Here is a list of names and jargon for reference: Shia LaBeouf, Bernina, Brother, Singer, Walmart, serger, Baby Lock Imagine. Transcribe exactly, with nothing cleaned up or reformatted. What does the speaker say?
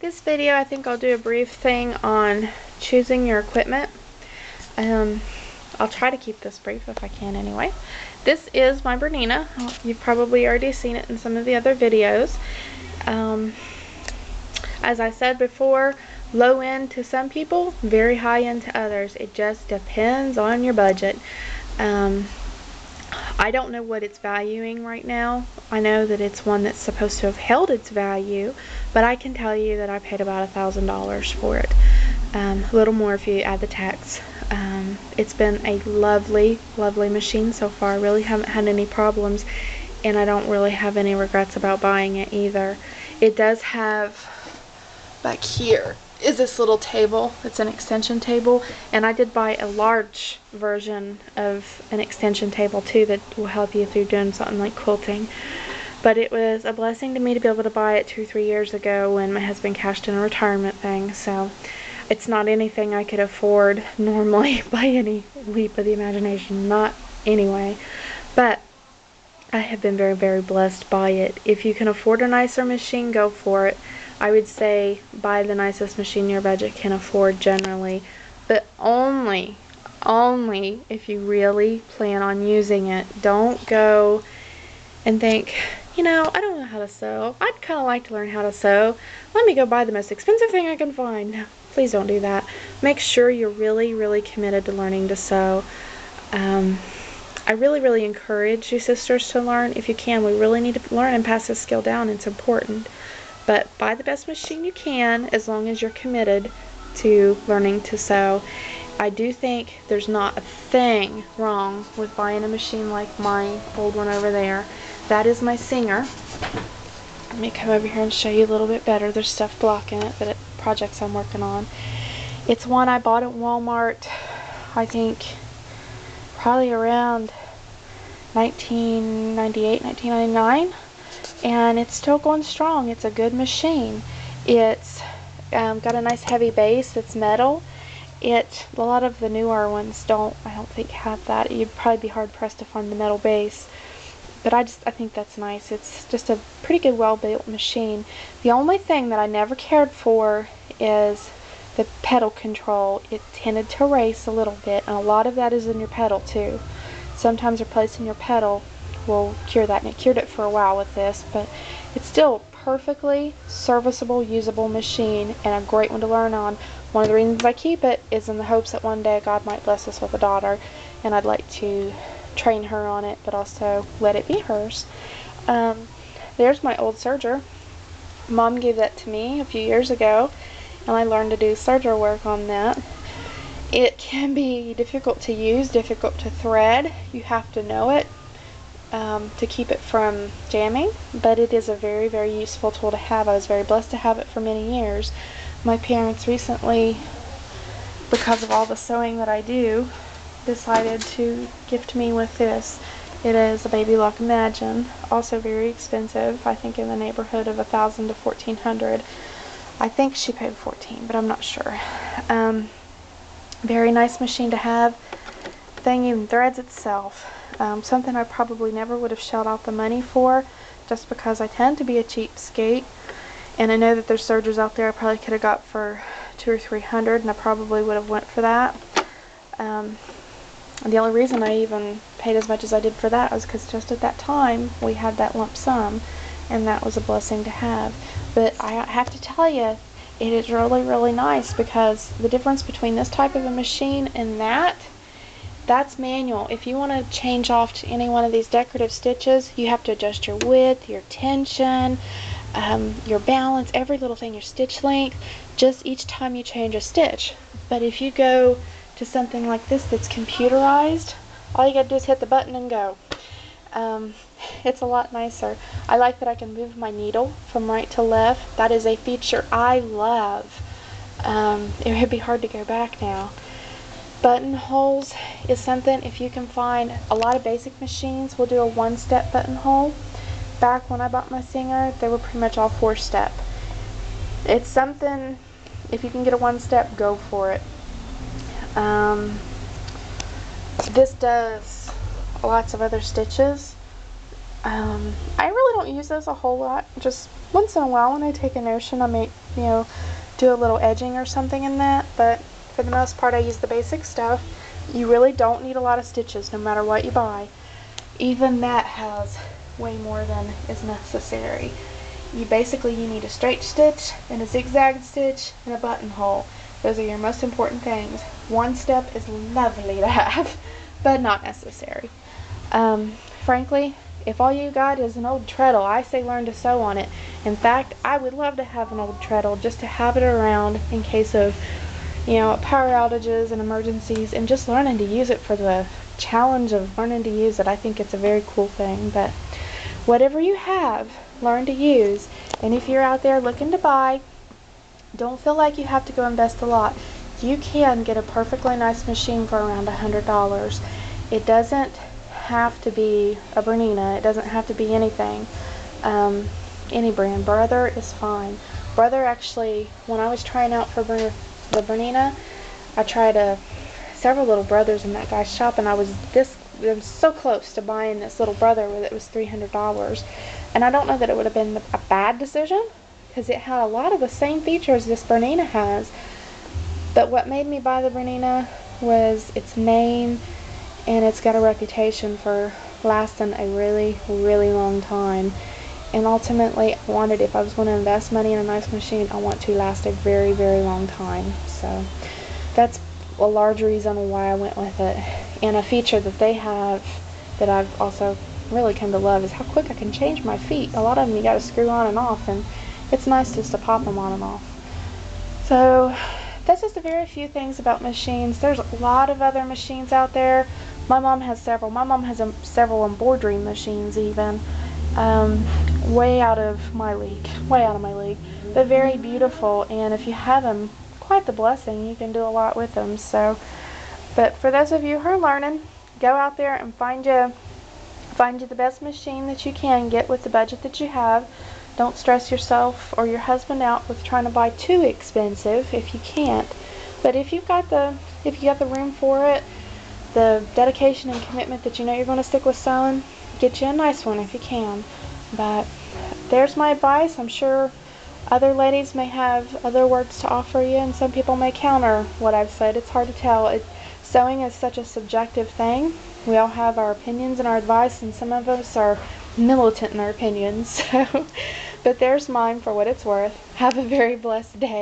This video, I think I'll do a brief thing on choosing your equipment. Um, I'll try to keep this brief if I can anyway. This is my Bernina. You've probably already seen it in some of the other videos. Um, as I said before, low end to some people, very high end to others. It just depends on your budget. Um, I don't know what it's valuing right now. I know that it's one that's supposed to have held its value, but I can tell you that I paid about a thousand dollars for it, um, a little more if you add the tax. Um, it's been a lovely, lovely machine so far. I really haven't had any problems, and I don't really have any regrets about buying it either. It does have, back here is this little table. It's an extension table, and I did buy a large version of an extension table too that will help you through doing something like quilting. But it was a blessing to me to be able to buy it two or three years ago when my husband cashed in a retirement thing, so it's not anything I could afford normally by any leap of the imagination, not anyway. But I have been very, very blessed by it. If you can afford a nicer machine, go for it. I would say buy the nicest machine your budget can afford generally, but only, only if you really plan on using it. Don't go and think, you know, I don't know how to sew. I'd kind of like to learn how to sew. Let me go buy the most expensive thing I can find. No, please don't do that. Make sure you're really, really committed to learning to sew. Um, I really, really encourage you sisters to learn if you can. We really need to learn and pass this skill down. It's important. But buy the best machine you can as long as you're committed to learning to sew. I do think there's not a thing wrong with buying a machine like my old one over there. That is my Singer. Let me come over here and show you a little bit better. There's stuff blocking it, but it, projects I'm working on. It's one I bought at Walmart, I think probably around nineteen ninety-eight, nineteen ninety-nine. And it's still going strong. It's a good machine. It's um, got a nice heavy base. It's metal. It a lot of the newer ones don't, I don't think, have that. You'd probably be hard pressed to find the metal base, but I just I think that's nice. It's just a pretty good, well built machine. The only thing that I never cared for is the pedal control. It tended to race a little bit, and a lot of that is in your pedal too. Sometimes replacing your pedal will cure that, and it cured it for a while with this, but it's still perfectly serviceable, usable machine, and a great one to learn on. One of the reasons I keep it is in the hopes that one day God might bless us with a daughter, and I'd like to train her on it, but also let it be hers. Um, there's my old serger. Mom gave that to me a few years ago, and I learned to do serger work on that. It can be difficult to use, difficult to thread. You have to know it Um, to keep it from jamming, but it is a very, very useful tool to have. I was very blessed to have it for many years. My parents recently, because of all the sewing that I do, decided to gift me with this. It is a Baby Lock Imagine, also very expensive, I think in the neighborhood of a thousand to fourteen hundred. I think she paid fourteen, but I'm not sure. Um, very nice machine to have. Thing even threads itself. Um, something I probably never would have shelled out the money for, just because I tend to be a cheapskate, and I know that there's sergers out there I probably could have got for two or three hundred, and I probably would have went for that. Um, and the only reason I even paid as much as I did for that was because just at that time we had that lump sum, and that was a blessing to have. But I have to tell you, it is really, really nice, because the difference between this type of a machine and that. That's manual. If you want to change off to any one of these decorative stitches, you have to adjust your width, your tension, um, your balance, every little thing, your stitch length, just each time you change a stitch. But if you go to something like this that's computerized, all you got to do is hit the button and go. Um, it's a lot nicer. I like that I can move my needle from right to left. That is a feature I love. Um, it would be hard to go back now. Buttonholes is something, if you can find, a lot of basic machines will do a one-step buttonhole. Back when I bought my Singer, they were pretty much all four-step. It's something, if you can get a one-step, go for it. Um, this does lots of other stitches. Um, I really don't use those a whole lot, just once in a while when I take a notion, I may, you know, do a little edging or something in that, but for the most part I use the basic stuff. You really don't need a lot of stitches no matter what you buy. Even that has way more than is necessary. You basically you need a straight stitch and a zigzag stitch and a buttonhole. Those are your most important things. One step is lovely to have, but not necessary. Um, frankly, if all you got is an old treadle, I say learn to sew on it. In fact, I would love to have an old treadle just to have it around in case of, you know, power outages and emergencies, and just learning to use it for the challenge of learning to use it. I think it's a very cool thing, but whatever you have, learn to use. And if you're out there looking to buy, don't feel like you have to go invest a lot. You can get a perfectly nice machine for around a hundred dollars. It doesn't have to be a Bernina. It doesn't have to be anything, um, any brand. Brother is fine. Brother, actually, when I was trying out for Ber the Bernina, I tried a, several little Brothers in that guy's shop, and I was this I was so close to buying this little Brother that was three hundred dollars. And I don't know that it would have been a bad decision, because it had a lot of the same features this Bernina has. But what made me buy the Bernina was its name, and it's got a reputation for lasting a really, really long time. And ultimately, I wanted, if I was going to invest money in a nice machine, I want to last a very, very long time. So that's a large reason why I went with it. And a feature that they have that I've also really come to love is how quick I can change my feet. A lot of them you got to screw on and off, and it's nice just to pop them on and off. So that's just a very few things about machines. There's a lot of other machines out there. My mom has several. My mom has a, several embroidery machines even. Um, way out of my league. Way out of my league. But very beautiful. And if you have them, quite the blessing. You can do a lot with them. So, but for those of you who are learning, go out there and find you, find you the best machine that you can get with the budget that you have. Don't stress yourself or your husband out with trying to buy too expensive if you can't. But if you've got the if you got the room for it, the dedication and commitment that you know you're going to stick with sewing, get you a nice one if you can. But there's my advice. I'm sure other ladies may have other words to offer you, and some people may counter what I've said. It's hard to tell. It, sewing is such a subjective thing. We all have our opinions and our advice, and some of us are militant in our opinions. So, but there's mine for what it's worth. Have a very blessed day.